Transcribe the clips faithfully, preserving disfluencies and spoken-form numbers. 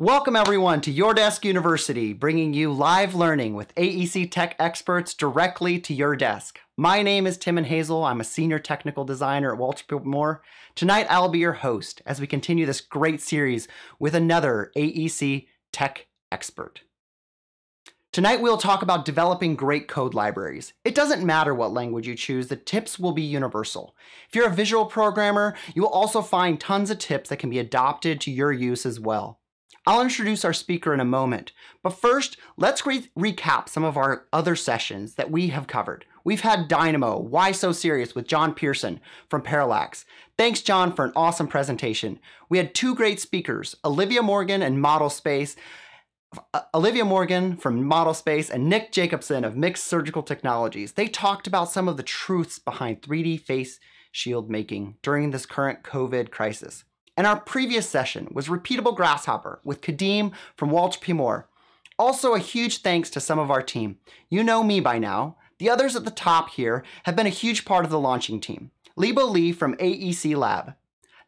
Welcome everyone to Your Desk University, bringing you live learning with A E C tech experts directly to your desk. My name is Tim and Hazel. I'm a senior technical designer at Walter P Moore. Tonight, I'll be your host as we continue this great series with another A E C tech expert. Tonight, we'll talk about developing great code libraries. It doesn't matter what language you choose, the tips will be universal. If you're a visual programmer, you will also find tons of tips that can be adopted to your use as well. I'll introduce our speaker in a moment, but first, let's re recap some of our other sessions that we have covered. We've had Dynamo: Why So Serious with John Pearson from Parallax. Thanks, John, for an awesome presentation. We had two great speakers, Olivia Morgan and Model Space, uh, Olivia Morgan from Model Space and Nick Jacobson of Mixed Surgical Technologies. They talked about some of the truths behind three D face shield making during this current COVID crisis. And our previous session was Repeatable Grasshopper with Kadeem from Walter P Moore. Also a huge thanks to some of our team. You know me by now. The others at the top here have been a huge part of the launching team. Libo Lee from A E C Lab.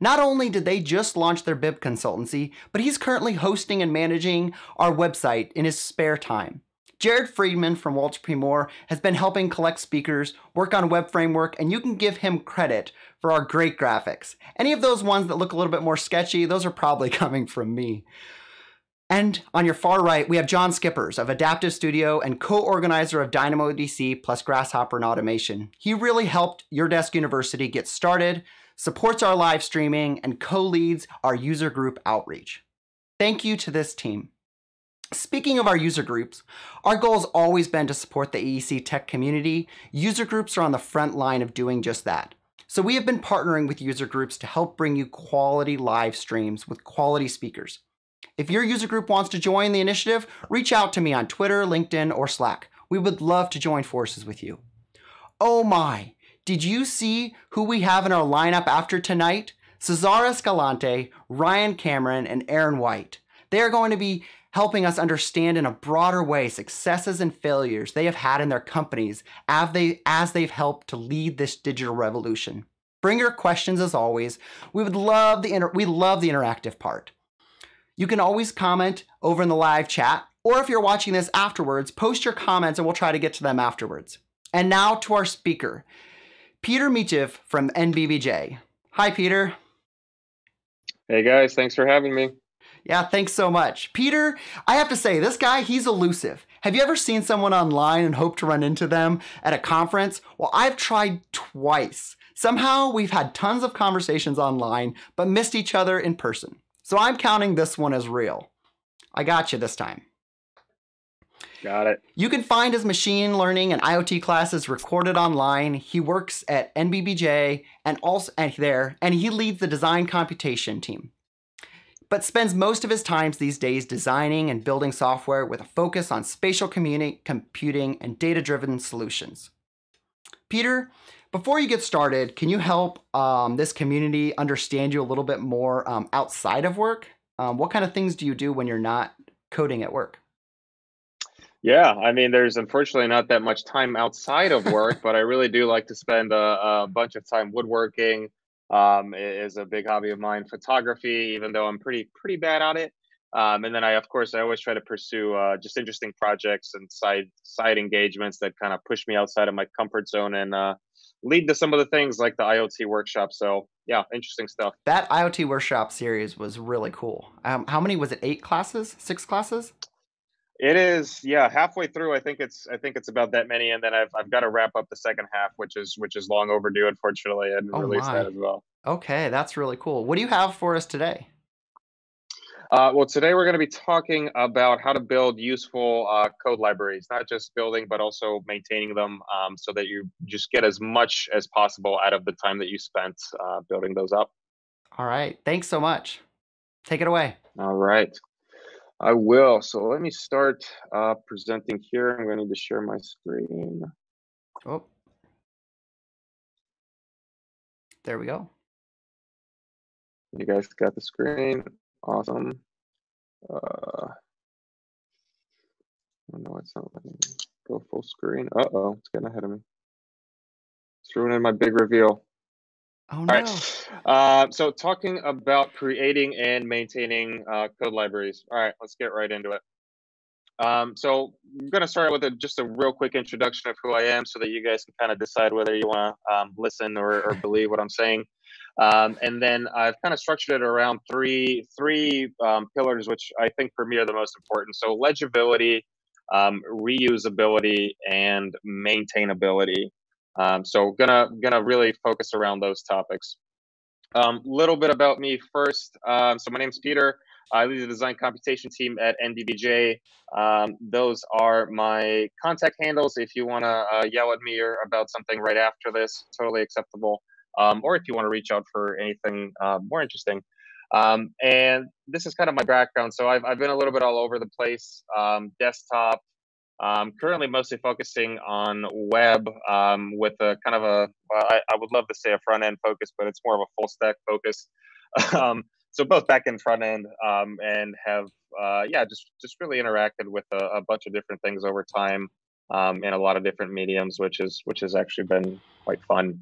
Not only did they just launch their B I B consultancy, but he's currently hosting and managing our website in his spare time. Jared Friedman from Walter P Moore has been helping collect speakers, work on web framework, and you can give him credit for our great graphics. Any of those ones that look a little bit more sketchy, those are probably coming from me. And on your far right, we have John Skippers of Adaptive Studio and co-organizer of Dynamo D C plus Grasshopper and Automation. He really helped Your Desk University get started, supports our live streaming, and co-leads our user group outreach. Thank you to this team. Speaking of our user groups, our goal has always been to support the A E C tech community. User groups are on the front line of doing just that. So we have been partnering with user groups to help bring you quality live streams with quality speakers. If your user group wants to join the initiative, reach out to me on Twitter, LinkedIn, or Slack. We would love to join forces with you. Oh my, did you see who we have in our lineup after tonight? Cesar Escalante, Ryan Cameron, and Aaron White. They are going to be helping us understand in a broader way successes and failures they have had in their companies as, they, as they've helped to lead this digital revolution. Bring your questions as always. We would love the inter we love the interactive part. You can always comment over in the live chat, or if you're watching this afterwards, post your comments and we'll try to get to them afterwards. And now to our speaker, Peter Mitev from N B B J. Hi, Peter. Hey guys, thanks for having me. Yeah, thanks so much. Peter, I have to say, this guy, he's elusive. Have you ever seen someone online and hoped to run into them at a conference? Well, I've tried twice. Somehow we've had tons of conversations online, but missed each other in person. So I'm counting this one as real. I got you this time. Got it. You can find his machine learning and IoT classes recorded online. He works at N B B J and also and there, and he leads the design computation team, but spends most of his time these days designing and building software with a focus on spatial computing and data-driven solutions. Peter, before you get started, can you help um, this community understand you a little bit more um, outside of work? Um, what kind of things do you do when you're not coding at work? Yeah, I mean, there's unfortunately not that much time outside of work, but I really do like to spend a, a bunch of time woodworking. Um, is a big hobby of mine. Photography, even though I'm pretty pretty bad at it, um, and then I, of course, I always try to pursue uh, just interesting projects and side side engagements that kind of push me outside of my comfort zone and uh, lead to some of the things like the IoT workshop. So yeah, interesting stuff. That IoT workshop series was really cool. Um, how many was it? Eight classes? Six classes? It is, yeah. Halfway through, I think it's, I think it's about that many, and then I've, I've got to wrap up the second half, which is, which is long overdue, unfortunately, and oh release my. that as well. Okay, that's really cool. What do you have for us today? Uh, well, today we're going to be talking about how to build useful uh, code libraries, not just building, but also maintaining them, um, so that you just get as much as possible out of the time that you spent uh, building those up. All right, thanks so much. Take it away. All right. I will. So let me start uh, presenting here. I'm going to need to share my screen. Oh, there we go. You guys got the screen. Awesome. Uh, oh no, it's not letting me go full screen. Uh oh, it's getting ahead of me. It's ruining my big reveal. Oh no. All right. Uh, so talking about creating and maintaining uh, code libraries. All right, let's get right into it. Um, so I'm going to start with a, just a real quick introduction of who I am so that you guys can kind of decide whether you want to um, listen or, or believe what I'm saying. Um, and then I've kind of structured it around three, three um, pillars, which I think for me are the most important. So legibility, um, reusability, and maintainability. Um, so gonna gonna really focus around those topics. A um, little bit about me first. Um, so my name's Peter. I lead the design computation team at N B B J. Um, those are my contact handles. If you want to uh, yell at me or about something right after this, totally acceptable. Um, or if you want to reach out for anything uh, more interesting. Um, and this is kind of my background. So I've, I've been a little bit all over the place, um, desktop. I'm currently mostly focusing on web um, with a kind of a, well, I, I would love to say a front end focus, but it's more of a full stack focus. um, so both back end, front end, um, and have, uh, yeah, just, just really interacted with a, a bunch of different things over time um, in a lot of different mediums, which is, which has actually been quite fun.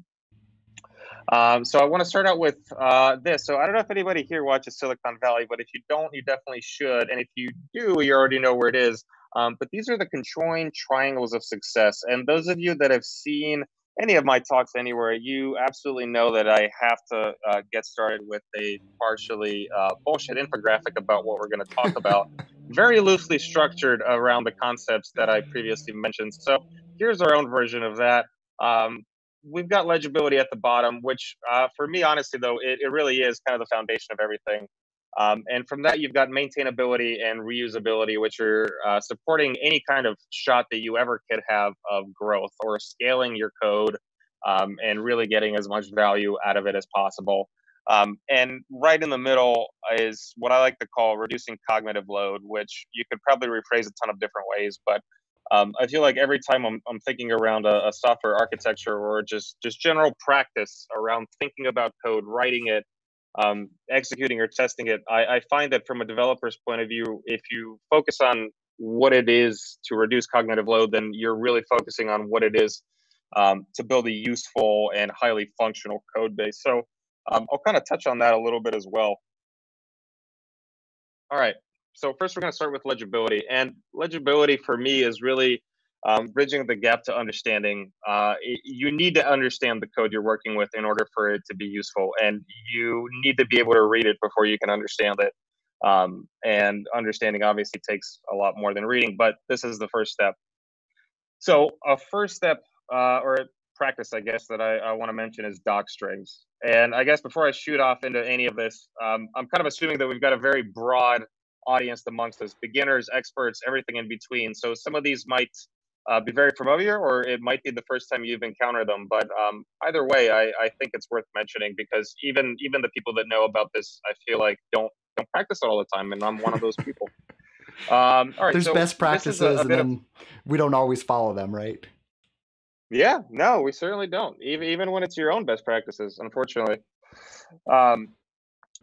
Um, so I want to start out with uh, this. So I don't know if anybody here watches Silicon Valley, but if you don't, you definitely should. And if you do, you already know where it is. Um, but these are the conjoined triangles of success. And those of you that have seen any of my talks anywhere, you absolutely know that I have to uh, get started with a partially uh, bullshit infographic about what we're going to talk about, very loosely structured around the concepts that I previously mentioned. So here's our own version of that. Um, we've got legibility at the bottom, which uh, for me, honestly, though, it, it really is kind of the foundation of everything. Um, and from that, you've got maintainability and reusability, which are uh, supporting any kind of shot that you ever could have of growth or scaling your code um, and really getting as much value out of it as possible. Um, and right in the middle is what I like to call reducing cognitive load, which you could probably rephrase a ton of different ways. But um, I feel like every time I'm, I'm thinking around a, a software architecture or just, just general practice around thinking about code, writing it, Um, executing or testing it, I, I find that from a developer's point of view, if you focus on what it is to reduce cognitive load, then you're really focusing on what it is um, to build a useful and highly functional code base. So um, I'll kind of touch on that a little bit as well. All right, so first we're going to start with legibility. And legibility for me is really um, bridging the gap to understanding. Uh, you need to understand the code you're working with in order for it to be useful, and you need to be able to read it before you can understand it. Um, and understanding obviously takes a lot more than reading, but this is the first step. So a first step uh, or practice, I guess, that I, I want to mention is docstrings. And I guess before I shoot off into any of this, um, I'm kind of assuming that we've got a very broad audience amongst us, beginners, experts, everything in between. So some of these might Uh, be very familiar, or it might be the first time you've encountered them. But um, either way, I, I think it's worth mentioning because even even the people that know about this, I feel like don't don't practice it all the time, and I'm one of those people. Um, all right, there's so best practices, a, a and then of, we don't always follow them, right? Yeah, no, we certainly don't. Even even when it's your own best practices, unfortunately. Um,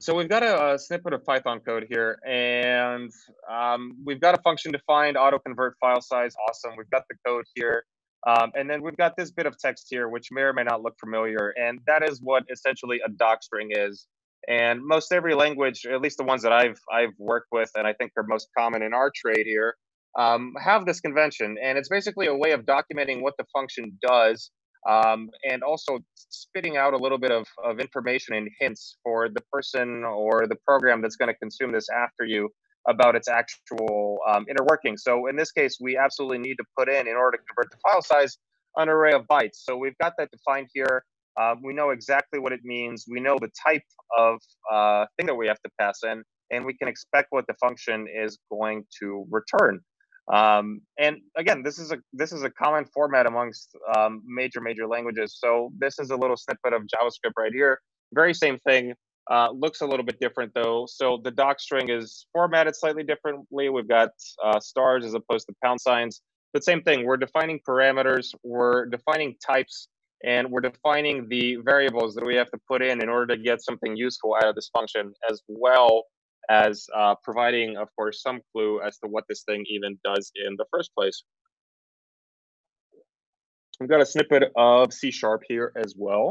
So we've got a, a snippet of Python code here, and um, we've got a function defined, auto-convert file size, awesome. We've got the code here, um, and then we've got this bit of text here, which may or may not look familiar, and that is what essentially a docstring is. And most every language, at least the ones that I've, I've worked with and I think are most common in our trade here, um, have this convention, and it's basically a way of documenting what the function does. Um, and also spitting out a little bit of, of information and hints for the person or the program that's going to consume this after you about its actual um, inner working. So in this case, we absolutely need to put in, in order to convert the file size, an array of bytes. So we've got that defined here. Uh, we know exactly what it means. We know the type of uh, thing that we have to pass in, and we can expect what the function is going to return. Um, and again, this is a this is a common format amongst um, major major languages. So this is a little snippet of JavaScript right here. Very same thing. Uh, looks a little bit different though. So the docstring is formatted slightly differently. We've got uh, stars as opposed to pound signs. But same thing. We're defining parameters. We're defining types, and we're defining the variables that we have to put in in order to get something useful out of this function, as well as uh, providing, of course, some clue as to what this thing even does in the first place. We've got a snippet of C sharp here as well.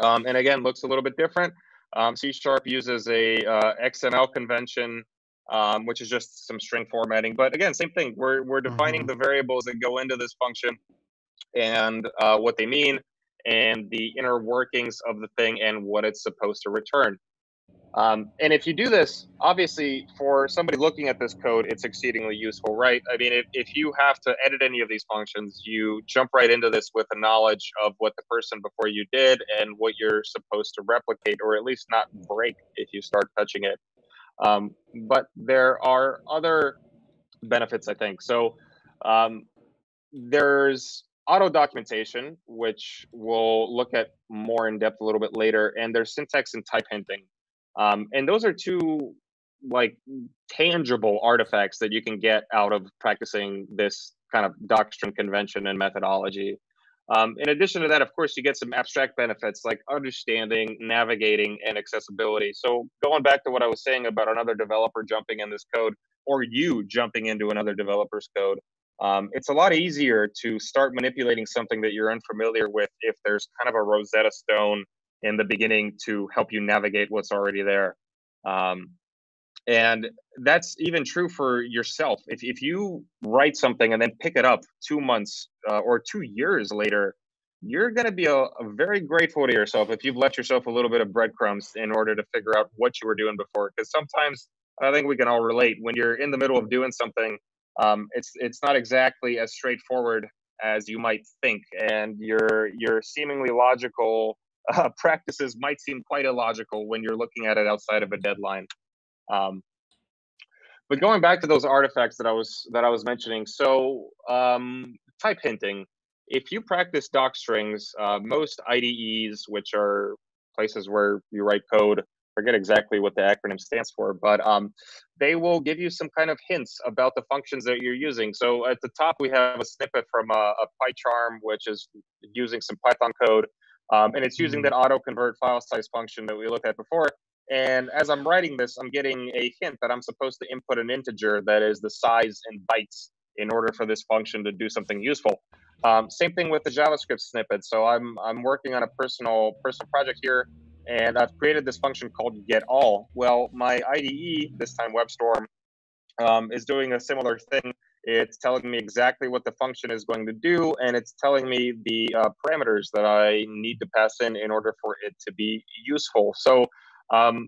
Um, and again, looks a little bit different. Um, C Sharp uses a uh, X M L convention, um, which is just some string formatting. But again, same thing. We're, we're defining the variables that go into this function and uh, what they mean and the inner workings of the thing and what it's supposed to return. Um, and if you do this, obviously, for somebody looking at this code, it's exceedingly useful, right? I mean, if, if you have to edit any of these functions, you jump right into this with a knowledge of what the person before you did and what you're supposed to replicate, or at least not break if you start touching it. Um, but there are other benefits, I think. So um, there's auto documentation, which we'll look at more in depth a little bit later, and there's syntax and type hinting. Um, and those are two like tangible artifacts that you can get out of practicing this kind of doctrine, convention, and methodology. Um, in addition to that, of course, you get some abstract benefits like understanding, navigating, and accessibility. So going back to what I was saying about another developer jumping in this code or you jumping into another developer's code, um, it's a lot easier to start manipulating something that you're unfamiliar with if there's kind of a Rosetta Stone in the beginning to help you navigate what's already there. Um, and that's even true for yourself. If, if you write something and then pick it up two months uh, or two years later, you're gonna be a, a very grateful to yourself if you've left yourself a little bit of breadcrumbs in order to figure out what you were doing before. Because sometimes, I think we can all relate, when you're in the middle of doing something, um, it's, it's not exactly as straightforward as you might think. And your, your seemingly logical Uh, practices might seem quite illogical when you're looking at it outside of a deadline. Um, but going back to those artifacts that I was that I was mentioning, so um, type hinting. If you practice docstrings, uh, most I D Es, which are places where you write code, forget exactly what the acronym stands for, but um, they will give you some kind of hints about the functions that you're using. So at the top, we have a snippet from a, a PyCharm, which is using some Python code. Um, and it's using that auto convert file size function that we looked at before. And as I'm writing this, I'm getting a hint that I'm supposed to input an integer that is the size in bytes in order for this function to do something useful. Um, same thing with the JavaScript snippet. So I'm I'm working on a personal personal project here, and I've created this function called getAll. Well, my I D E, this time WebStorm, um, is doing a similar thing. It's telling me exactly what the function is going to do, and it's telling me the uh, parameters that I need to pass in in order for it to be useful. So um,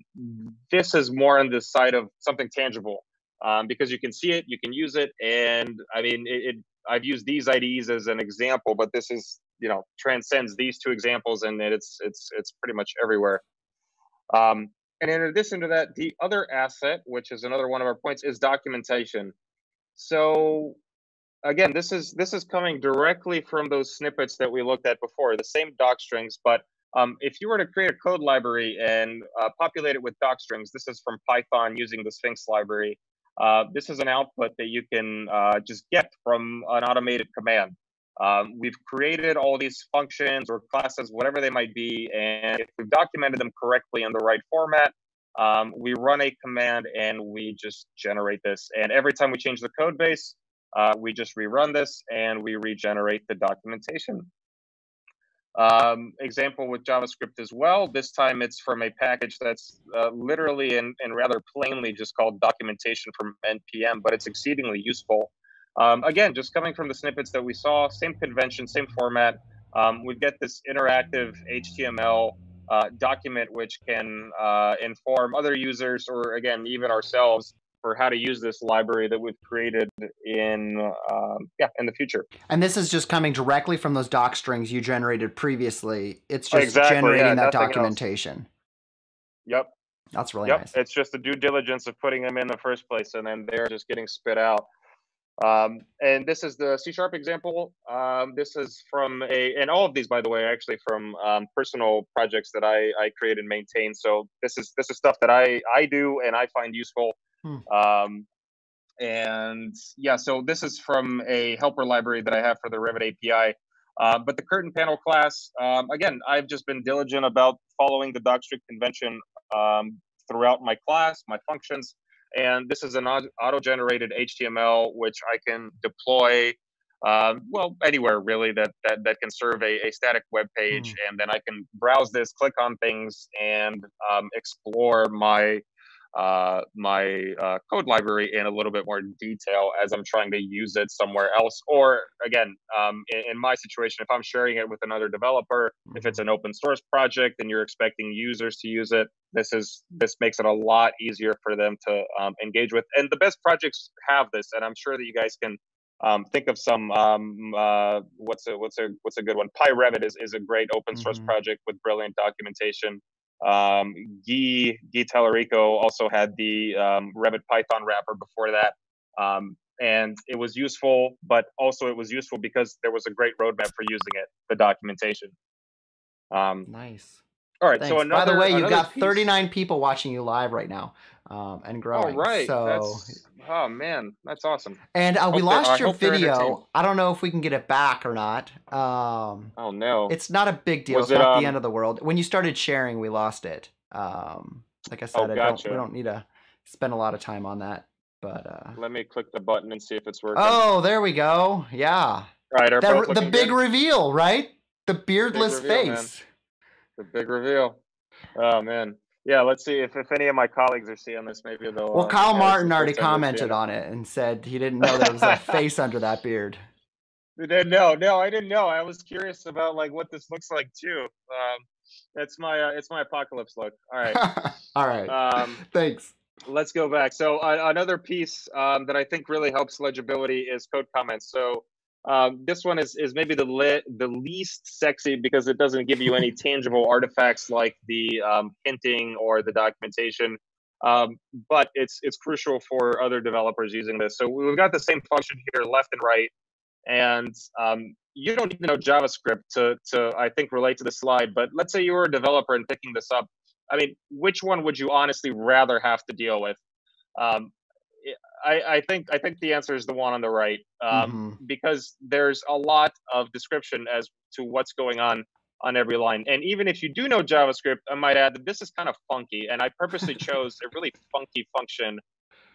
this is more on the side of something tangible um, because you can see it, you can use it, and I mean, it, it, I've used these I D Es as an example, but this is, you know, transcends these two examples, and it's it's it's pretty much everywhere. Um, and in addition to that, the other asset, which is another one of our points, is documentation. So again, this is this is coming directly from those snippets that we looked at before, the same docstrings. But um, if you were to create a code library and uh, populate it with docstrings, this is from Python using the Sphinx library. Uh, this is an output that you can uh, just get from an automated command. Um, we've created all these functions or classes, whatever they might be, and if we've documented them correctly in the right format, Um, we run a command and we just generate this. And every time we change the code base, uh, we just rerun this and we regenerate the documentation. Um, example with JavaScript as well. This time it's from a package that's uh, literally and, and rather plainly just called documentation from N P M, but it's exceedingly useful. Um, again, just coming from the snippets that we saw, same convention, same format. Um, we get this interactive H T M L Uh, document which can uh, inform other users or again even ourselves for how to use this library that we've created in uh, yeah in the future. And this is just coming directly from those doc strings you generated previously. It's just exactly, generating yeah, that documentation. Else. Yep, that's really yep. nice. It's just the due diligence of putting them in the first place, and then they're just getting spit out. Um, and this is the C sharp example. Um, this is from a, and all of these, by the way, actually from um, personal projects that I, I create and maintain. So this is this is stuff that I, I do and I find useful. Hmm. Um, and yeah, so this is from a helper library that I have for the Revit A P I. Uh, but the curtain panel class, um, again, I've just been diligent about following the docstring convention um, throughout my class, my functions. And this is an auto-generated H T M L, which I can deploy um, well, anywhere really that that, that can serve a, a static web page. Mm. And then I can browse this, click on things, and um, explore my uh, my uh, code library in a little bit more detail as I'm trying to use it somewhere else. Or again, um, in, in my situation, if I'm sharing it with another developer, mm. if it's an open source project and you're expecting users to use it, this is this makes it a lot easier for them to um, engage with. And the best projects have this, and I'm sure that you guys can um, think of some. Um, uh, what's a what's a what's a good one? PyRevit is is a great open source mm. project with brilliant documentation. Um, Guy, Guy Tallarico also had the um, Revit Python wrapper before that. Um, and it was useful, but also it was useful because there was a great roadmap for using it, the documentation. Um, nice. All right. Thanks. So another, by the way, you've got piece. thirty-nine people watching you live right now, um, and growing. All right. So, that's, oh man, that's awesome. And uh, we lost your video. I don't know if we can get it back or not. Um, oh no, it's not a big deal. Was it's it, not um, the end of the world. When you started sharing, we lost it. Um, like I said, oh, I gotcha. don't, we don't need to spend a lot of time on that. But uh, let me click the button and see if it's working. Oh, there we go. Yeah. Right. That, both the big good? reveal, right? The beardless reveal, face. Man. The big reveal. Oh, man. Yeah, let's see if, if any of my colleagues are seeing this. Maybe they'll... Well, Kyle uh, Martin already commented on it and said he didn't know there was a face under that beard. No, no, I didn't know. I was curious about, like, what this looks like, too. Um, it's my uh, it's my apocalypse look. All right. All right. Um, Thanks. Let's go back. So uh, another piece um, that I think really helps legibility is code comments. So... Um, this one is, is maybe the le the least sexy because it doesn't give you any tangible artifacts like the um, hinting or the documentation, um, but it's it's crucial for other developers using this. So we've got the same function here, left and right, and um, you don't need to know JavaScript to to I think relate to the slide. But let's say you were a developer and picking this up. I mean, which one would you honestly rather have to deal with? Um, I, I think I think the answer is the one on the right, um, mm-hmm. because there's a lot of description as to what's going on on every line. And even if you do know JavaScript, I might add that this is kind of funky. And I purposely chose a really funky function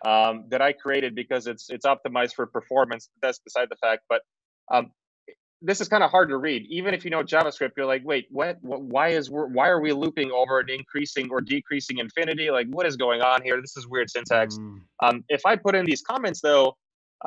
um, that I created because it's it's optimized for performance. That's beside the fact. But um, this is kind of hard to read. Even if you know JavaScript, you're like, wait, what? what why is we're, why are we looping over an increasing or decreasing infinity? Like, what is going on here? This is weird syntax. Mm. Um, if I put in these comments, though,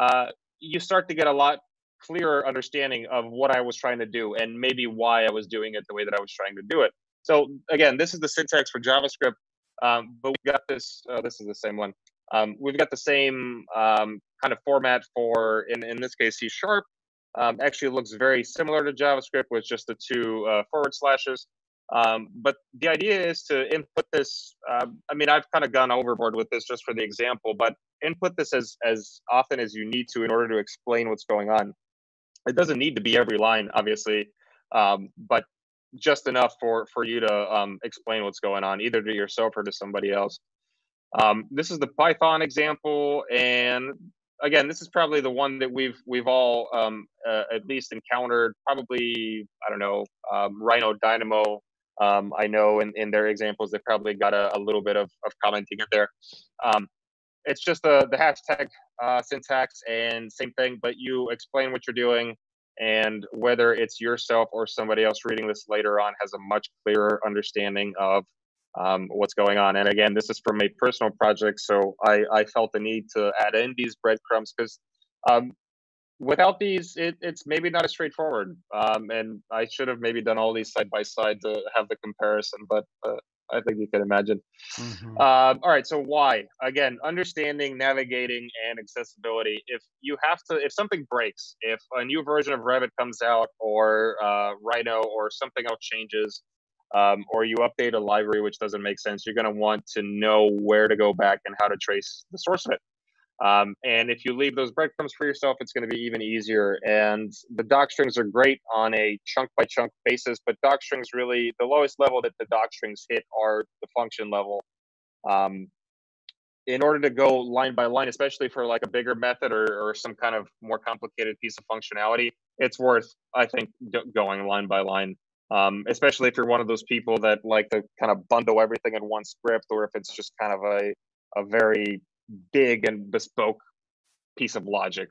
uh, you start to get a lot clearer understanding of what I was trying to do and maybe why I was doing it the way that I was trying to do it. So again, this is the syntax for JavaScript, um, but we've got this. Uh, this is the same one. Um, we've got the same um, kind of format for, in in this case, C sharp. Um, actually looks very similar to JavaScript with just the two uh, forward slashes. Um, but the idea is to input this. Uh, I mean, I've kind of gone overboard with this just for the example, but input this as, as often as you need to in order to explain what's going on. It doesn't need to be every line, obviously, um, but just enough for, for you to um, explain what's going on, either to yourself or to somebody else. Um, this is the Python example, and again, this is probably the one that we've we've all um, uh, at least encountered. Probably, I don't know, um, Rhino, Dynamo. Um, I know in, in their examples, they've probably got a, a little bit of, of commenting in there. Um, it's just the, the hashtag uh, syntax and same thing, but you explain what you're doing. And whether it's yourself or somebody else reading this later on has a much clearer understanding of Um, what's going on. And again, this is from a personal project, so I, I felt the need to add in these breadcrumbs because um, without these, it, it's maybe not as straightforward. Um, and I should have maybe done all these side by side to have the comparison, but uh, I think you can imagine. Mm-hmm. um, all right, so why? Again, understanding, navigating, and accessibility. If you have to, if something breaks, if a new version of Revit comes out or uh, Rhino or something else changes, Um, or you update a library, which doesn't make sense, you're going to want to know where to go back and how to trace the source of it. Um, and if you leave those breadcrumbs for yourself, it's going to be even easier. And the docstrings are great on a chunk by chunk basis, but docstrings really, the lowest level that the docstrings hit are the function level. Um, in order to go line by line, especially for like a bigger method or, or some kind of more complicated piece of functionality, it's worth, I think, going line by line. Um, especially if you're one of those people that like to kind of bundle everything in one script, or if it's just kind of a, a very big and bespoke piece of logic,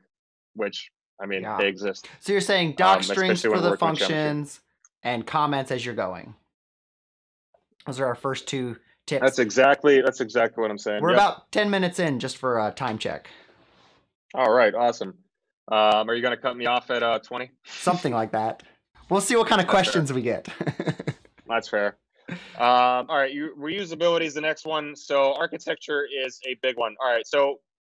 which I mean, yeah. they exist. So you're saying doc um, strings for the functions and comments as you're going. Those are our first two tips. That's exactly that's exactly what I'm saying. We're yep. about ten minutes in, just for a time check. All right, awesome. Um, are you going to cut me off at uh, twenty? Something like that. We'll see what kind of that's questions fair. we get. That's fair. Um, all right, you, reusability is the next one. So architecture is a big one. All right, so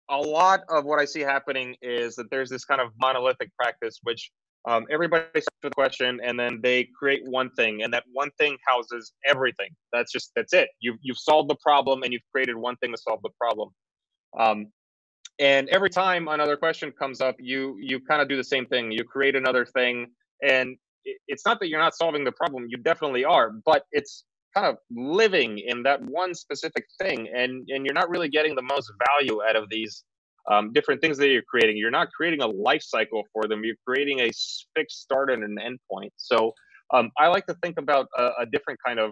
a lot of what I see happening is that there's this kind of monolithic practice, which um, everybody starts with a question, and then they create one thing, and that one thing houses everything. That's just that's it. You've you've solved the problem, and you've created one thing to solve the problem. Um, and every time another question comes up, you you kind of do the same thing. You create another thing, and it's not that you're not solving the problem. You definitely are, but it's kind of living in that one specific thing, and and you're not really getting the most value out of these um, different things that you're creating. You're not creating a life cycle for them. You're creating a fixed start and an end point. So um, I like to think about a, a different kind of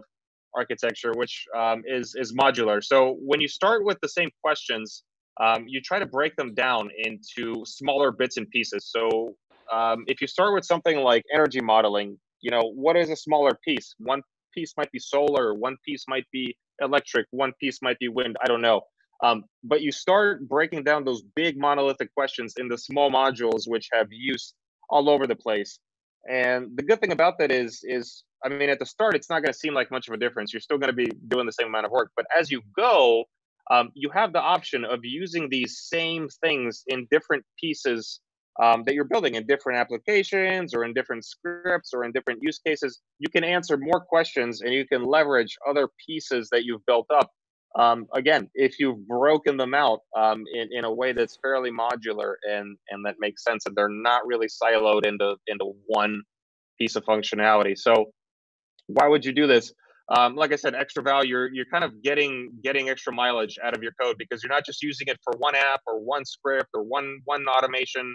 architecture, which um, is, is modular. So when you start with the same questions, um, you try to break them down into smaller bits and pieces. So Um, if you start with something like energy modeling, you know, what is a smaller piece? One piece might be solar, one piece might be electric, one piece might be wind, I don't know. Um, but you start breaking down those big monolithic questions into small modules, which have use all over the place. And the good thing about that is, is I mean, at the start, it's not going to seem like much of a difference. You're still going to be doing the same amount of work. But as you go, um, you have the option of using these same things in different pieces Um, that you're building in different applications or in different scripts or in different use cases. You can answer more questions and you can leverage other pieces that you've built up. Um, again, if you've broken them out um, in, in a way that's fairly modular and, and that makes sense, and they're not really siloed into, into one piece of functionality. So why would you do this? Um, like I said, extra value, you're, you're kind of getting getting extra mileage out of your code because you're not just using it for one app or one script or one, one automation.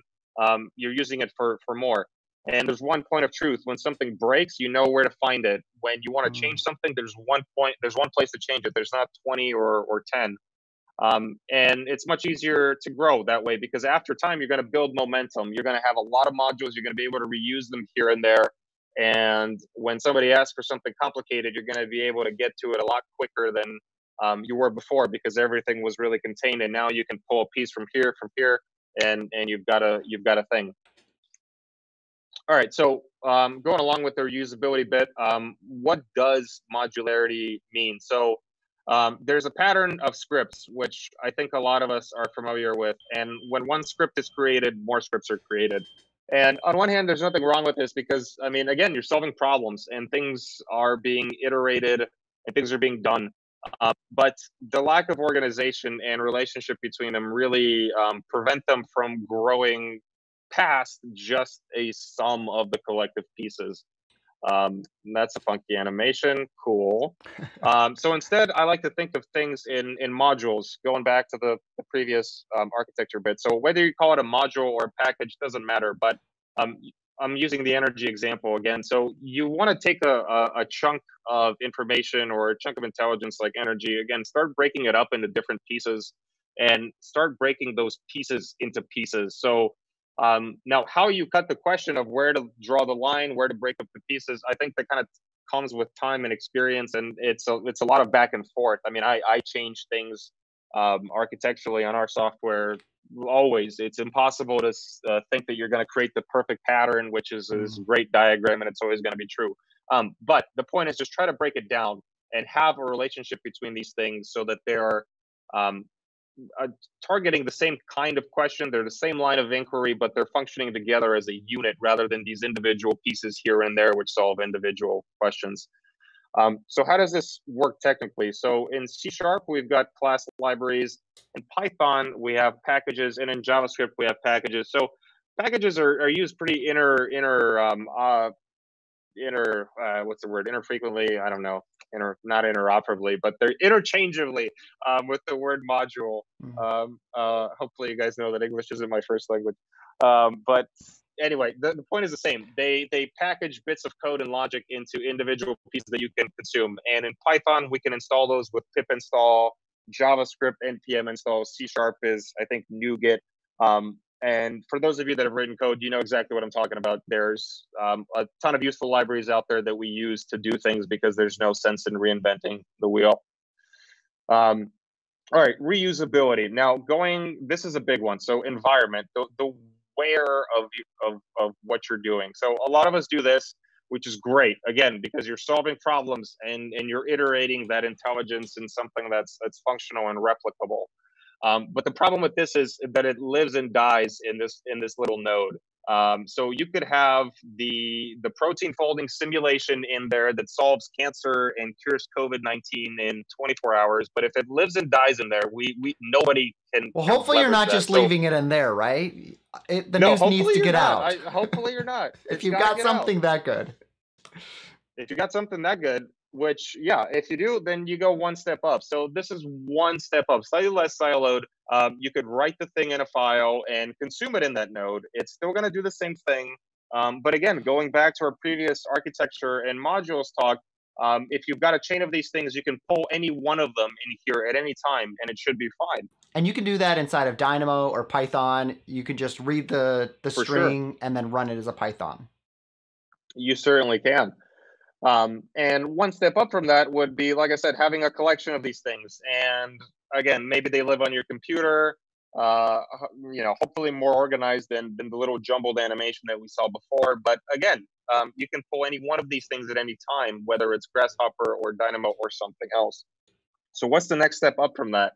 Um, you're using it for, for more. And there's one point of truth. When something breaks, you know where to find it. When you want to change something, there's one point, there's one place to change it. There's not twenty or, or ten. Um, and it's much easier to grow that way because after time, you're going to build momentum. You're going to have a lot of modules. You're going to be able to reuse them here and there. And when somebody asks for something complicated, you're going to be able to get to it a lot quicker than um, you were before because everything was really contained. And now you can pull a piece from here, from here. And and you've got a you've got a thing. All right. So um, going along with the reusability bit, um, what does modularity mean? So um, there's a pattern of scripts, which I think a lot of us are familiar with. And when one script is created, more scripts are created. And on one hand, there's nothing wrong with this because I mean, again, you're solving problems and things are being iterated and things are being done. Uh, but the lack of organization and relationship between them really um, prevent them from growing past just a sum of the collective pieces. Um, that's a funky animation. Cool. Um, so instead, I like to think of things in, in modules, going back to the, the previous um, architecture bit. So whether you call it a module or a package doesn't matter, but um, I'm using the energy example again. So you want to take a, a, a chunk of information or a chunk of intelligence like energy. Again, start breaking it up into different pieces and start breaking those pieces into pieces. So um, now how you cut the question of where to draw the line, where to break up the pieces, I think that kind of comes with time and experience. And it's a, it's a lot of back and forth. I mean, I, I change things um, architecturally on our software always. It's impossible to uh, think that you're going to create the perfect pattern, which is this great diagram, and it's always going to be true. Um, but the point is just try to break it down and have a relationship between these things so that they are um, uh, targeting the same kind of question. They're the same line of inquiry, but they're functioning together as a unit rather than these individual pieces here and there, which solve individual questions. Um, so how does this work technically? So in C sharp, we've got class libraries. In Python, we have packages. And in JavaScript, we have packages. So packages are, are used pretty inner, inner, um, uh, inner, uh, what's the word? Interfrequently, I don't know, inter, not interoperably, but they're interchangeably um, with the word module. Um, uh, hopefully you guys know that English isn't my first language. Um, but Anyway, the, the point is the same. They they package bits of code and logic into individual pieces that you can consume. And in Python, we can install those with pip install, JavaScript, N P M install, C sharp is, I think, NuGet. Um, And for those of you that have written code, you know exactly what I'm talking about. There's um, a ton of useful libraries out there that we use to do things because there's no sense in reinventing the wheel. Um, all right, reusability. Now going, this is a big one. So environment, the, the where of, of, of what you're doing. So a lot of us do this, which is great, again, because you're solving problems and, and you're iterating that intelligence in something that's, that's functional and replicable. Um, but the problem with this is that it lives and dies in this in this little node. Um, so you could have the the protein folding simulation in there that solves cancer and cures COVID nineteen in twenty-four hours. But if it lives and dies in there, we we nobody can. Well, hopefully you're not that. just so, leaving it in there, right? It, the no, news needs to get not. out. I, hopefully you're not. if you've got something out. that good. If you got something that good. Which, yeah, if you do, then you go one step up. So this is one step up, slightly less siloed. Um, you could write the thing in a file and consume it in that node. It's still going to do the same thing. Um, but again, going back to our previous architecture and modules talk, um, if you've got a chain of these things, you can pull any one of them in here at any time, and it should be fine. And you can do that inside of Dynamo or Python. You can just read the, the string sure. and then run it as a Python. You certainly can. Um, and one step up from that would be, like I said, having a collection of these things. And again, maybe they live on your computer, uh, you know, hopefully more organized than, than the little jumbled animation that we saw before. But again, um, you can pull any one of these things at any time, whether it's Grasshopper or Dynamo or something else. So what's the next step up from that?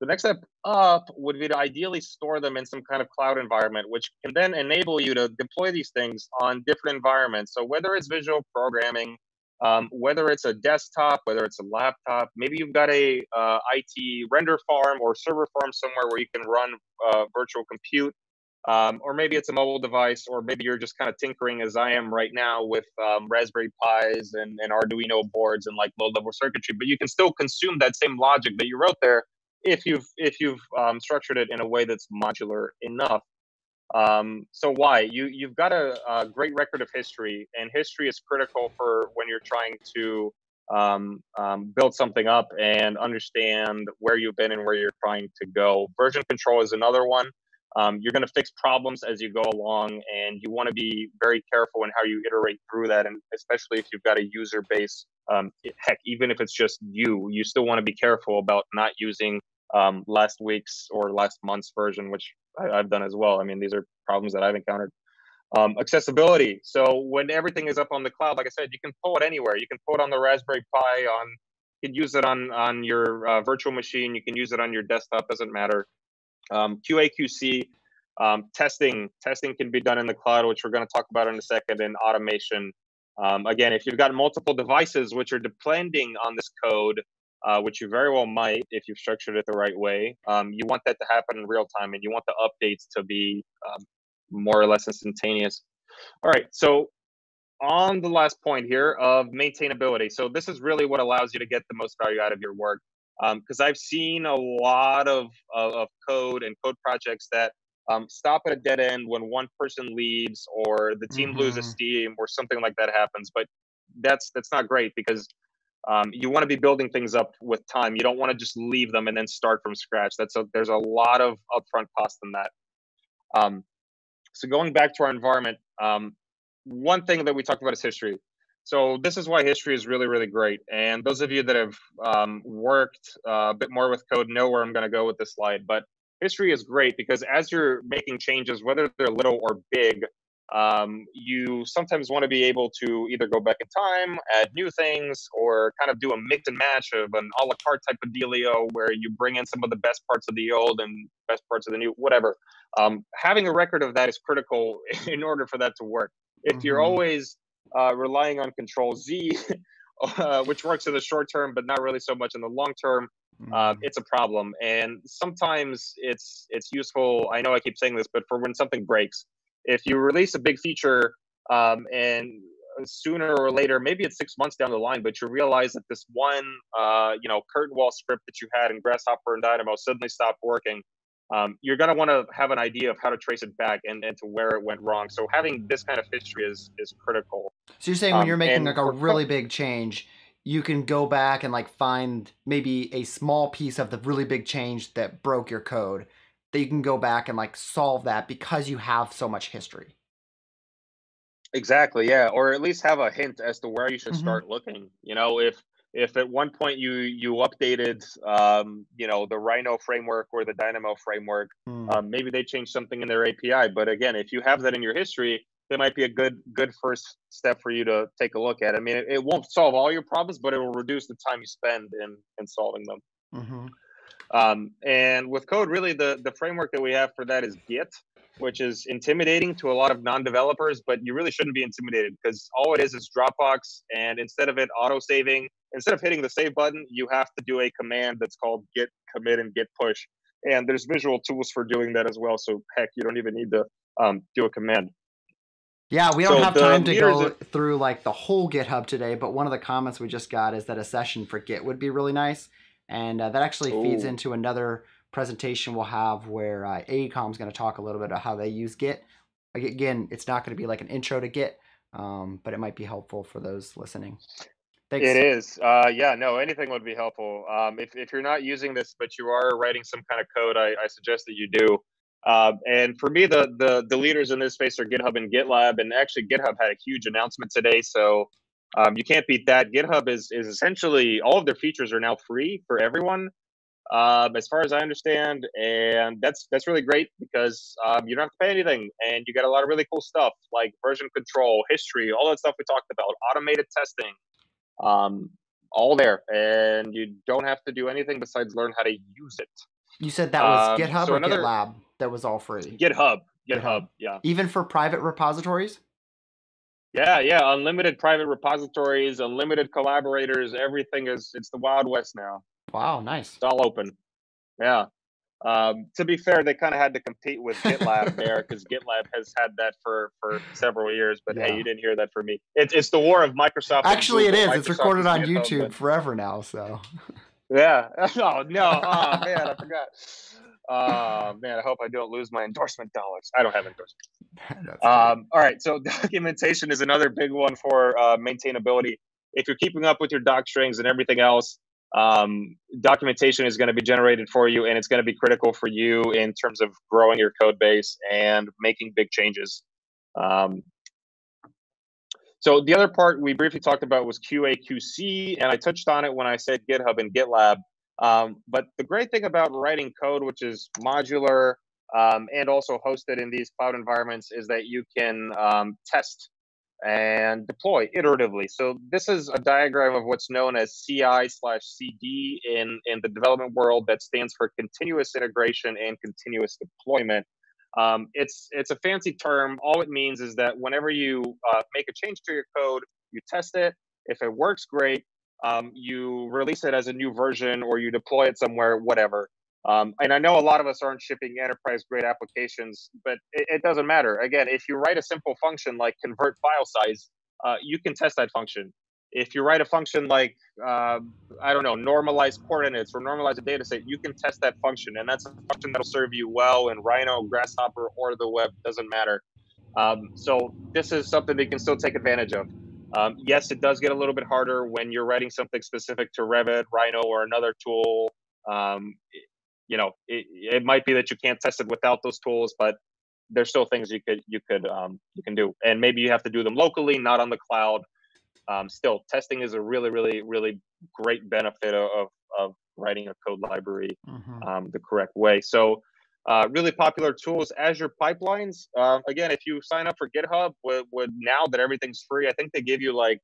The next step up would be to ideally store them in some kind of cloud environment, which can then enable you to deploy these things on different environments. So whether it's visual programming, um, whether it's a desktop, whether it's a laptop, maybe you've got a uh, I T render farm or server farm somewhere where you can run uh, virtual compute, um, or maybe it's a mobile device, or maybe you're just kind of tinkering as I am right now with um, Raspberry Pis and, and Arduino boards and like low-level circuitry, but you can still consume that same logic that you wrote there if you've if you've um, structured it in a way that's modular enough. Um, so why? You, you've got a, a great record of history, and history is critical for when you're trying to um, um, build something up and understand where you've been and where you're trying to go. Version control is another one. Um, you're going to fix problems as you go along, and you want to be very careful in how you iterate through that, and especially if you've got a user base. Um, heck, even if it's just you, you still want to be careful about not using Um, last week's or last month's version, which I, I've done as well. I mean, these are problems that I've encountered. Um, accessibility. So when everything is up on the cloud, like I said, you can pull it anywhere. You can pull it on the Raspberry Pi, on, you can use it on, on your uh, virtual machine. You can use it on your desktop, doesn't matter. Um, Q A Q C, um, testing. Testing can be done in the cloud, which we're going to talk about in a second, and automation. Um, again, if you've got multiple devices which are depending on this code, Uh, which you very well might if you've structured it the right way. Um, you want that to happen in real time, and you want the updates to be um, more or less instantaneous. All right, so on the last point here of maintainability. So this is really what allows you to get the most value out of your work, because um, I've seen a lot of, of, of code and code projects that um, stop at a dead end when one person leaves or the team mm-hmm. loses steam or something like that happens. But that's that's not great, because Um, you want to be building things up with time. You don't want to just leave them and then start from scratch. That's a, there's a lot of upfront cost in that. Um, so going back to our environment, um, one thing that we talked about is history. So this is why history is really, really great. And those of you that have um, worked uh, a bit more with code know where I'm going to go with this slide. But history is great because as you're making changes, whether they're little or big, Um, you sometimes want to be able to either go back in time, add new things, or kind of do a mix and match of an a la carte type of dealio where you bring in some of the best parts of the old and best parts of the new, whatever. Um, having a record of that is critical in order for that to work. If you're always uh, relying on Control Z, uh, which works in the short term, but not really so much in the long term, Uh, it's a problem. And sometimes it's, it's useful. I know I keep saying this, but for when something breaks. If you release a big feature um, and sooner or later, maybe it's six months down the line, but you realize that this one, uh, you know, curtain wall script that you had in Grasshopper and Dynamo suddenly stopped working, um, you're going to want to have an idea of how to trace it back and, and to where it went wrong. So having this kind of history is, is critical. So you're saying when you're making um, like a really big change, you can go back and like find maybe a small piece of the really big change that broke your code that you can go back and like solve that because you have so much history. Exactly. Yeah. Or at least have a hint as to where you should mm-hmm. start looking. You know, if, if at one point you, you updated, um, you know, the Rhino framework or the Dynamo framework, mm. um, maybe they changed something in their A P I. But again, if you have that in your history, that might be a good, good first step for you to take a look at. I mean, it, it won't solve all your problems, but it will reduce the time you spend in, in solving them. Mm-hmm. Um, and with code, really the, the framework that we have for that is Git, which is intimidating to a lot of non-developers, but you really shouldn't be intimidated because all it is is Dropbox. And instead of it auto-saving, instead of hitting the save button, you have to do a command that's called git commit and git push. And there's visual tools for doing that as well. So heck, you don't even need to um, do a command. Yeah, we don't so have time to go of... through like the whole GitHub today, but one of the comments we just got is that a session for Git would be really nice. And uh, that actually Ooh. feeds into another presentation we'll have where uh, AECOM is going to talk a little bit about how they use Git. Again, it's not going to be like an intro to Git, um, but it might be helpful for those listening. Thanks. It is. Uh, yeah, no, anything would be helpful. Um, if, if you're not using this, but you are writing some kind of code, I, I suggest that you do. Uh, and for me, the, the, the leaders in this space are GitHub and GitLab. And actually, GitHub had a huge announcement today. So um, you can't beat that. GitHub is, is essentially, all of their features are now free for everyone. Um, as far as I understand, and that's that's really great because um, you don't have to pay anything, and you got a lot of really cool stuff like version control, history, all that stuff we talked about, automated testing, um, all there, and you don't have to do anything besides learn how to use it. You said that was um, GitHub so or another, GitLab that was all free? GitHub, GitHub, GitHub, yeah. Even for private repositories? Yeah, yeah, unlimited private repositories, unlimited collaborators, everything is, it's the Wild West now. Wow, nice. It's all open. Yeah. Um, to be fair, they kind of had to compete with GitLab there because GitLab has had that for, for several years. But yeah. Hey, you didn't hear that from me. It, it's the war of Microsoft. Actually, it is. Microsoft it's recorded on YouTube home, but... forever now. So. Yeah. Oh, no. Oh, man, I forgot. Oh, man, I hope I don't lose my endorsement dollars. I don't have endorsements. Um, all right. So documentation is another big one for uh, maintainability. If you're keeping up with your doc strings and everything else, Um, documentation is going to be generated for you, and it's going to be critical for you in terms of growing your code base and making big changes. Um, so the other part we briefly talked about was Q A Q C, and I touched on it when I said GitHub and GitLab. Um, but the great thing about writing code, which is modular um, and also hosted in these cloud environments, is that you can um, test and deploy iteratively. So this is a diagram of what's known as C I slash C D in, in the development world that stands for continuous integration and continuous deployment. Um, it's, it's a fancy term. All it means is that whenever you uh, make a change to your code, you test it. If it works, great. Um, you release it as a new version or you deploy it somewhere, whatever. Um, and I know a lot of us aren't shipping enterprise-grade applications, but it, it doesn't matter. Again, if you write a simple function like convert file size, uh, you can test that function. If you write a function like, uh, I don't know, normalize coordinates or normalize a data set, you can test that function. And that's a function that'll serve you well in Rhino, Grasshopper, or the web, doesn't matter. Um, so this is something that you can still take advantage of. Um, yes, it does get a little bit harder when you're writing something specific to Revit, Rhino, or another tool. Um, You know, it, it might be that you can't test it without those tools, but there's still things you could you could um, you can do, and maybe you have to do them locally, not on the cloud. Um, still, testing is a really, really, really great benefit of of writing a code library mm-hmm. um, the correct way. So, uh, really popular tools, Azure Pipelines. Uh, again, if you sign up for GitHub, would, would now that everything's free, I think they give you like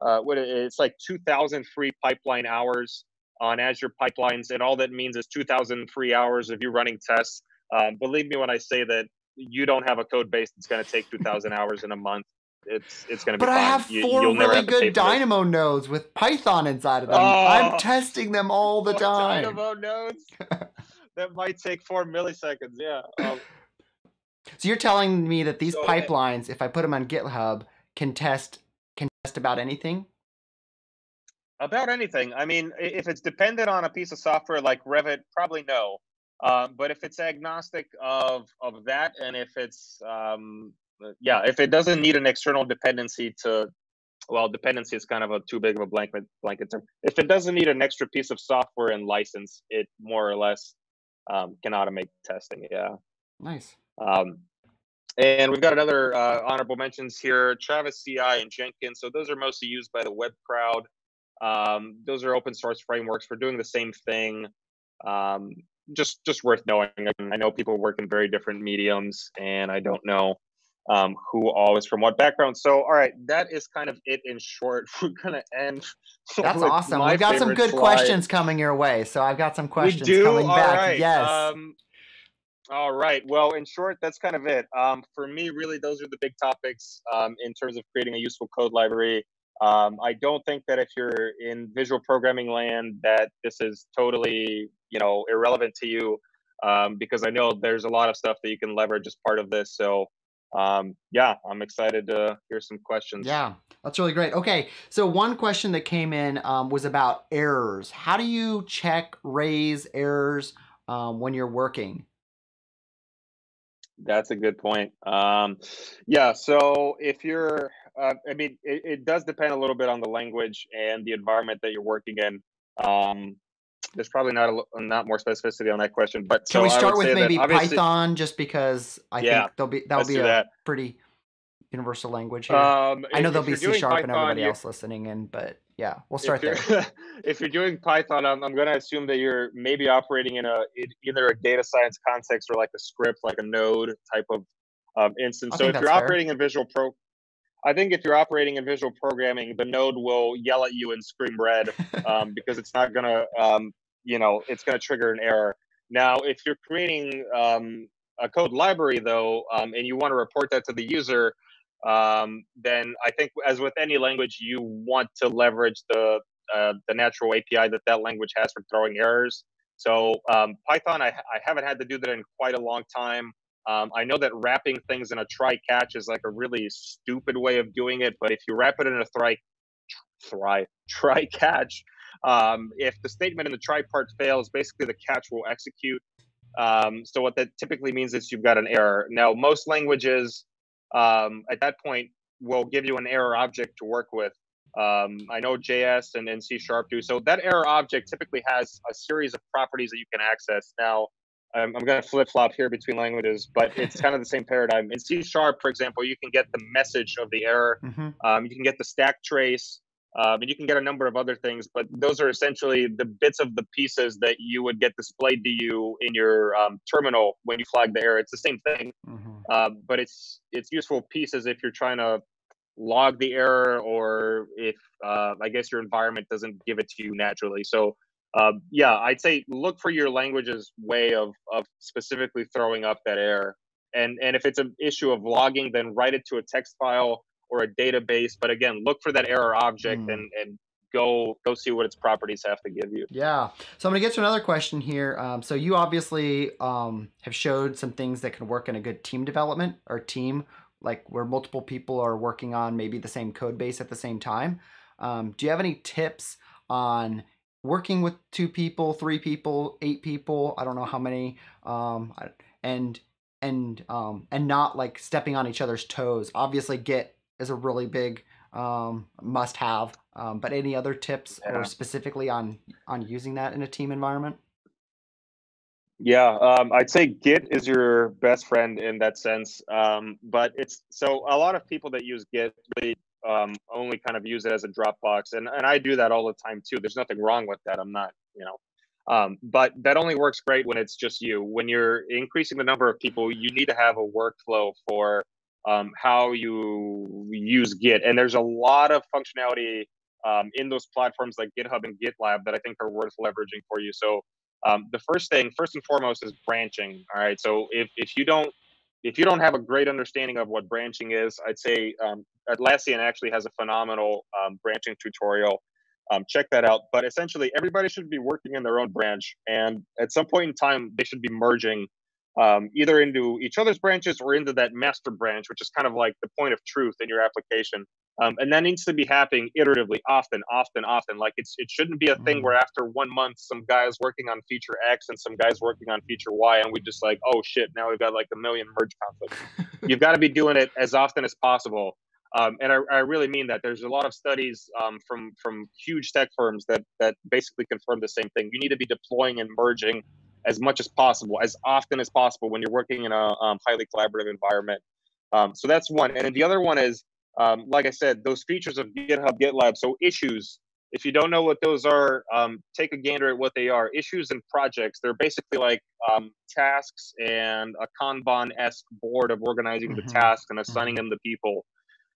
uh, what it's like two thousand free pipeline hours on Azure Pipelines, and all that means is two thousand free hours of you running tests. Um, believe me when I say that you don't have a code base that's going to take two thousand hours in a month. It's it's going to be. But fine. I have four you, really have good Dynamo nodes with Python inside of them. Oh, I'm testing them all the time. Dynamo nodes that might take four milliseconds. Yeah. Um, so you're telling me that these so pipelines, I, if I put them on GitHub, can test can test about anything. About anything. I mean, if it's dependent on a piece of software like Revit, probably no. Um, but if it's agnostic of of that, and if it's um, yeah, if it doesn't need an external dependency to, well, dependency is kind of a too big of a blanket blanket term. If it doesn't need an extra piece of software and license, it more or less um, can automate testing. Yeah. Nice. Um, and we've got another uh, honorable mentions here, Travis C I and Jenkins. So those are mostly used by the web crowd. Um, those are open source frameworks for doing the same thing. Um, just, just worth knowing. I know people work in very different mediums, and I don't know um, who all is from what background. So, all right, that is kind of it in short. We're going to end. That's awesome. We've got some good slide. questions coming your way. So I've got some questions we do? coming all back. Right. Yes. Um, all right. Well, in short, that's kind of it. Um, for me, really, those are the big topics um, in terms of creating a useful code library. Um, I don't think that if you're in visual programming land that this is totally, you know, irrelevant to you, um, because I know there's a lot of stuff that you can leverage as part of this. So, um, yeah, I'm excited to hear some questions. Yeah, that's really great. Okay, so one question that came in um, was about errors. How do you check, raise errors um, when you're working? That's a good point. Um, yeah, so if you're, uh, I mean, it, it does depend a little bit on the language and the environment that you're working in. Um, there's probably not a, not more specificity on that question, but can so we start with maybe Python, just because I yeah, think there'll be that'll be a that. pretty universal language here. Um, I know there'll be C sharp Python, and everybody else listening in, but yeah, we'll start if there. If you're doing Python, I'm, I'm going to assume that you're maybe operating in a in either a data science context or like a script, like a node type of um, instance. I so if you're fair. operating in Visual Pro, I think if you're operating in visual programming, the node will yell at you and scream red um, because it's not going to, um, you know, it's going to trigger an error. Now, if you're creating um, a code library, though, um, and you want to report that to the user, um, then I think, as with any language, you want to leverage the uh, the natural A P I that that language has for throwing errors. So um, Python, I, I haven't had to do that in quite a long time. Um, I know that wrapping things in a try-catch is like a really stupid way of doing it, but if you wrap it in a try, try, try-catch, um, if the statement in the try part fails, basically the catch will execute. Um, so what that typically means is you've got an error. Now, most languages um, at that point will give you an error object to work with. Um, I know J S and, and C Sharp do. So that error object typically has a series of properties that you can access. Now, I'm, I'm going to flip-flop here between languages, but it's kind of the same paradigm. In C Sharp, for example, you can get the message of the error. Mm-hmm. um, you can get the stack trace, um, and you can get a number of other things, but those are essentially the bits of the pieces that you would get displayed to you in your um, terminal when you flag the error. It's the same thing, mm-hmm. uh, but it's, it's useful pieces if you're trying to log the error or if, uh, I guess, your environment doesn't give it to you naturally. So Uh, yeah, I'd say look for your language's way of, of specifically throwing up that error. And, and if it's an issue of logging, then write it to a text file or a database. But again, look for that error object mm. and, and go go see what its properties have to give you. Yeah. So I'm going to get to another question here. Um, so you obviously um, have showed some things that can work in a good team development or team, like where multiple people are working on maybe the same code base at the same time. Um, do you have any tips on working with two people, three people, eight people, I don't know how many, um, and and um, and not like stepping on each other's toes? Obviously, Git is a really big um, must-have, um, but any other tips yeah. or specifically on on using that in a team environment? Yeah, um, I'd say Git is your best friend in that sense, um, but it's so a lot of people that use Git really Um, only kind of use it as a Dropbox. And, and I do that all the time too. There's nothing wrong with that. I'm not, you know, um, but that only works great when it's just you. When you're increasing the number of people, you need to have a workflow for um, how you use Git. And there's a lot of functionality um, in those platforms like GitHub and GitLab that I think are worth leveraging for you. So um, the first thing, first and foremost, is branching. All right. So if, if you don't, If you don't have a great understanding of what branching is, I'd say um, Atlassian actually has a phenomenal um, branching tutorial. Um, check that out. But essentially, everybody should be working in their own branch. And at some point in time, they should be merging um, either into each other's branches or into that master branch, which is kind of like the point of truth in your application. Um, and that needs to be happening iteratively, often, often, often. Like it's, it shouldn't be a thing where after one month, some guy is working on feature X and some guy's working on feature Y, and we just like, oh shit, now we've got like a million merge conflicts. You've got to be doing it as often as possible. Um, and I, I really mean that. There's a lot of studies um, from from huge tech firms that that basically confirm the same thing. You need to be deploying and merging as much as possible, as often as possible when you're working in a um, highly collaborative environment. Um, so that's one. And the other one is, um, like I said, those features of GitHub, GitLab. So issues, if you don't know what those are, um, take a gander at what they are. Issues and projects, they're basically like um, tasks and a Kanban-esque board of organizing the tasks and assigning them to people.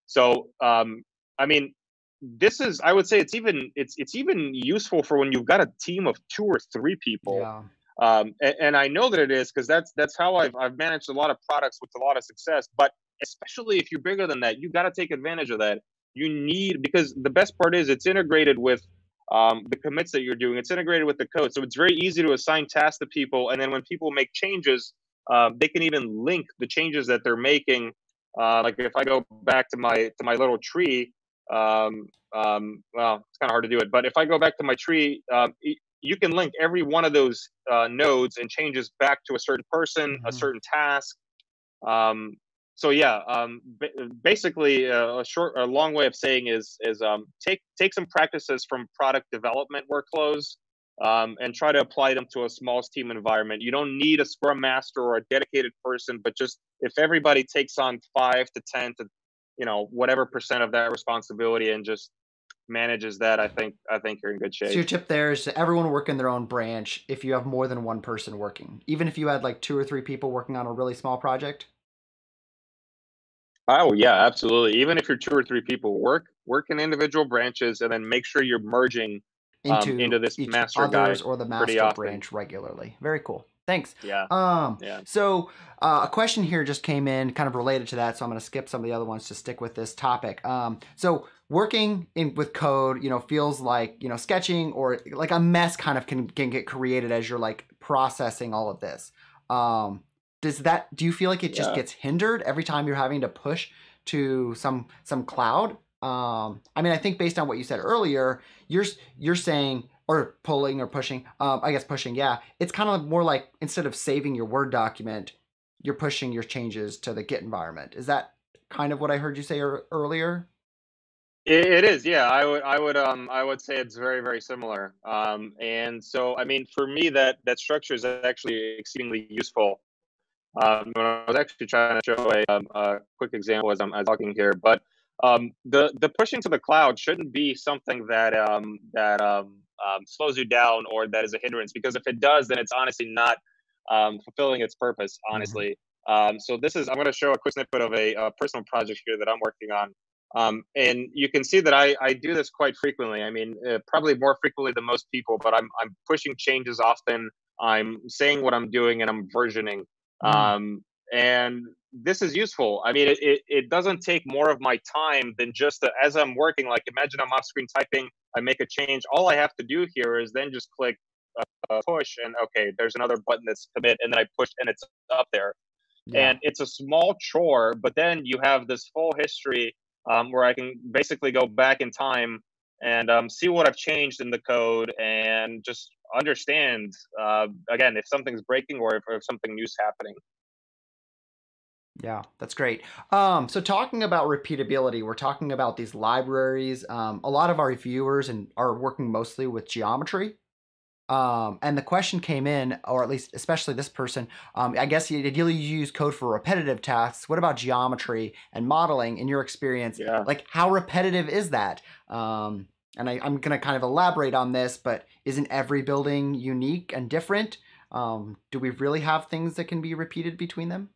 So, um, I mean, this is, I would say it's even, it's, it's even useful for when you've got a team of two or three people. Yeah. Um, and, and I know that it is because that's, that's how I've, I've managed a lot of products with a lot of success. But especially if you're bigger than that, you got to take advantage of that. You need, because the best part is it's integrated with um, the commits that you're doing. It's integrated with the code. So it's very easy to assign tasks to people. And then when people make changes, uh, they can even link the changes that they're making. Uh, like if I go back to my, to my little tree, um, um, well, it's kind of hard to do it, but if I go back to my tree, um, it, you can link every one of those uh, nodes and changes back to a certain person, mm-hmm. a certain task. Um, so yeah, um, b basically a, a short, a long way of saying is, is um, take, take some practices from product development workflows um, and try to apply them to a small team environment. You don't need a scrum master or a dedicated person, but just if everybody takes on five to ten to, you know, whatever percent of that responsibility and just manages that, I think I think you're in good shape. So your tip there is to everyone work in their own branch if you have more than one person working, even if you had like two or three people working on a really small project? Oh yeah, absolutely. Even if you're two or three people, work work in individual branches and then make sure you're merging into, um, into this master guide or the master branch regularly. Very cool. Thanks. Yeah. Um, yeah. So uh, a question here just came in kind of related to that. So I'm going to skip some of the other ones to stick with this topic. Um, so working in with code, you know, feels like, you know, sketching or like a mess kind of can, can get created as you're like processing all of this. Um, does that, do you feel like it just yeah. gets hindered every time you're having to push to some, some cloud? Um, I mean, I think based on what you said earlier, you're, you're saying, or pulling or pushing, um, I guess pushing, yeah. It's kind of more like instead of saving your Word document, you're pushing your changes to the Git environment. Is that kind of what I heard you say er earlier? It, it is, yeah. I would, I would, um, I would say it's very, very similar. Um, and so, I mean, for me, that that structure is actually exceedingly useful. Um, I was actually trying to show a, um, a quick example as I'm talking here, but um, the the pushing to the cloud shouldn't be something that um, that um, Um, slows you down or that is a hindrance, because if it does, then it's honestly not um, fulfilling its purpose, honestly. Um, so this is, I'm going to show a quick snippet of a, a personal project here that I'm working on. Um, and you can see that I, I do this quite frequently. I mean, uh, probably more frequently than most people, but I'm, I'm pushing changes often. I'm saying what I'm doing and I'm versioning. Mm. Um, and this is useful. I mean, it, it, it doesn't take more of my time than just the, as I'm working, like imagine I'm off screen typing, I make a change. All I have to do here is then just click uh, push and okay, there's another button that's commit, and then I push and it's up there. Yeah. And it's a small chore, but then you have this full history um, where I can basically go back in time and um, see what I've changed in the code and just understand, uh, again, if something's breaking or if, if something new's happening. Yeah, that's great. Um, so talking about repeatability, we're talking about these libraries. Um, a lot of our viewers and are working mostly with geometry. Um, and the question came in, or at least especially this person, um, I guess you ideally use code for repetitive tasks. What about geometry and modeling in your experience? Yeah. Like how repetitive is that? Um, and I, I'm going to kind of elaborate on this, but isn't every building unique and different? Um, do we really have things that can be repeated between them?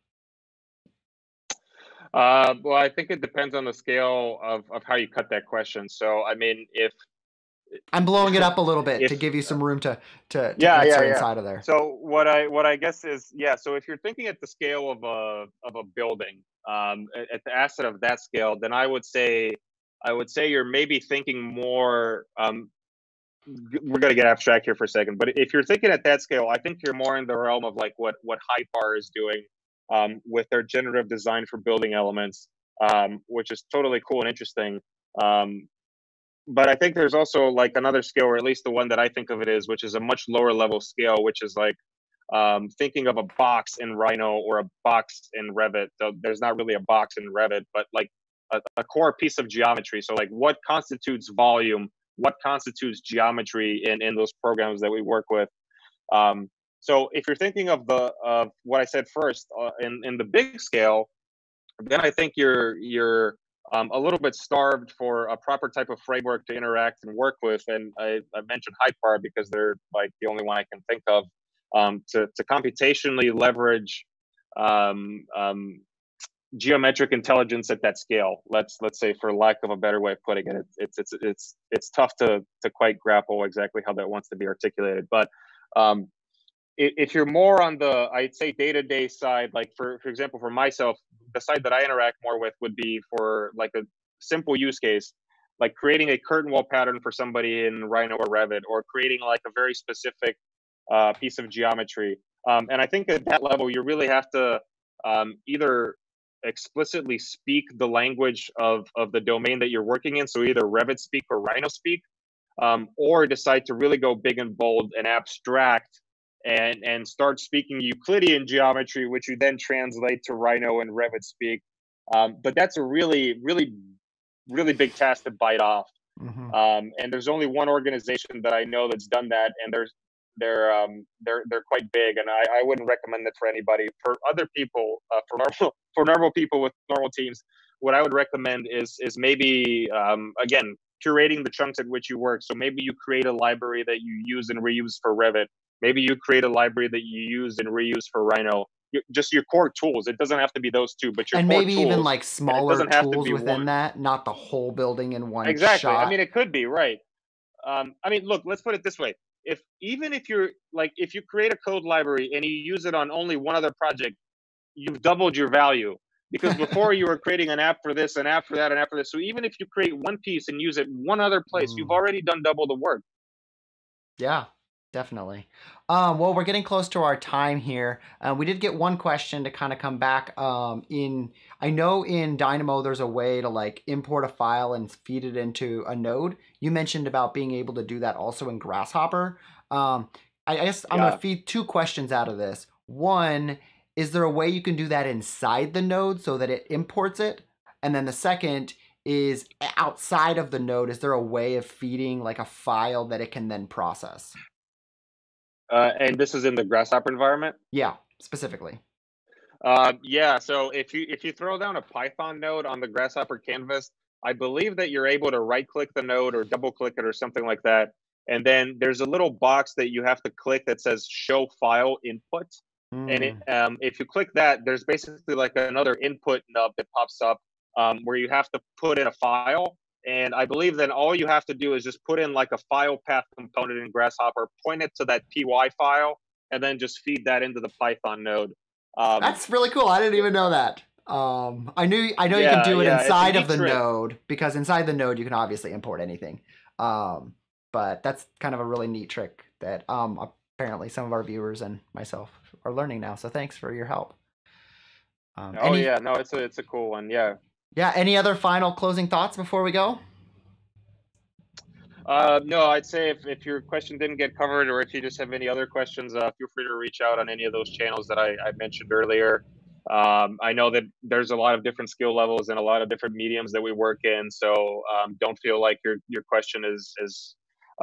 Uh, well, I think it depends on the scale of, of how you cut that question. So, I mean, if I'm blowing it up a little bit if, to give you some room to, to, to yeah, answer yeah, yeah. inside of there. So what I, what I guess is, yeah. So if you're thinking at the scale of a, of a building, um, at the asset of that scale, then I would say, I would say you're maybe thinking more, um, we're going to get abstract here for a second, but if you're thinking at that scale, I think you're more in the realm of like what, what Hypar is doing. Um, with their generative design for building elements, um, which is totally cool and interesting. Um, but I think there's also like another scale, or at least the one that I think of it is, which is a much lower level scale, which is like um, thinking of a box in Rhino or a box in Revit. So there's not really a box in Revit, but like a, a core piece of geometry. So like what constitutes volume, what constitutes geometry in, in those programs that we work with. Um, So if you're thinking of the of what I said first uh, in in the big scale, then I think you're you're um, a little bit starved for a proper type of framework to interact and work with. And I, I mentioned Hypar because they're like the only one I can think of um, to to computationally leverage um, um, geometric intelligence at that scale. Let's let's say, for lack of a better way of putting it, it's it's it's it's tough to to quite grapple exactly how that wants to be articulated, but um, if you're more on the, I'd say, day-to-day side, like for, for example, for myself, the side that I interact more with would be for like a simple use case, like creating a curtain wall pattern for somebody in Rhino or Revit, or creating like a very specific uh, piece of geometry. Um, and I think at that level, you really have to um, either explicitly speak the language of, of the domain that you're working in. So either Revit speak or Rhino speak, um, or decide to really go big and bold and abstract and and start speaking Euclidean geometry, which you then translate to Rhino and Revit speak. Um, but that's a really, really, really big task to bite off. Mm-hmm. Um, and there's only one organization that I know that's done that, and they're they're um, they're they're quite big, and I, I wouldn't recommend that for anybody. For other people, uh, for normal for normal people with normal teams, what I would recommend is is maybe um, again curating the chunks at which you work. So maybe you create a library that you use and reuse for Revit. Maybe you create a library that you use and reuse for Rhino. You, just your core tools. It doesn't have to be those two, but your and core maybe tools, even like smaller tools within one. That, not the whole building in one exactly. shot. I mean, it could be right. Um, I mean, look, let's put it this way: if even if you're like, if you create a code library and you use it on only one other project, you've doubled your value, because before you were creating an app for this and app for that and app for this. So even if you create one piece and use it one other place, mm. you've already done double the work. Yeah. Definitely. Um, well, we're getting close to our time here. Uh, we did get one question to kind of come back um, in. I know in Dynamo, there's a way to like import a file and feed it into a node. You mentioned about being able to do that also in Grasshopper. Um, I guess yeah. I'm going to feed two questions out of this. One, is there a way you can do that inside the node so that it imports it? And then the second is, outside of the node, is there a way of feeding like a file that it can then process? Uh, and this is in the Grasshopper environment? Yeah, specifically. Uh, yeah, so if you if you throw down a Python node on the Grasshopper canvas, I believe that you're able to right-click the node or double-click it or something like that. And then there's a little box that you have to click that says Show File Input. Mm. And it, um, if you click that, there's basically like another input nub that pops up um, where you have to put in a file. And I believe then all you have to do is just put in like a file path component in Grasshopper, point it to that P Y file, and then just feed that into the Python node. Um, That's really cool. I didn't even know that. Um, I knew I know yeah, you can do it yeah, inside of the trick. node, because inside the node you can obviously import anything. Um, but that's kind of a really neat trick that um, apparently some of our viewers and myself are learning now. So thanks for your help. Um, oh any, yeah, no, it's a it's a cool one. Yeah. Yeah, any other final closing thoughts before we go? Uh, no, I'd say if, if your question didn't get covered, or if you just have any other questions, uh, feel free to reach out on any of those channels that I, I mentioned earlier. Um, I know that there's a lot of different skill levels and a lot of different mediums that we work in, so um, don't feel like your, your question is, is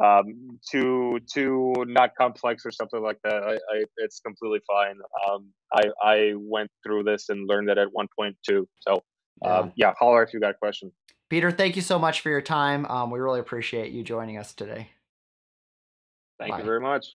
um, too, too not complex or something like that. I, I, it's completely fine. Um, I, I went through this and learned that at one point too, so. Yeah. Um, yeah, holler if you got a question. Peter, thank you so much for your time. Um, we really appreciate you joining us today. Thank Bye. you very much.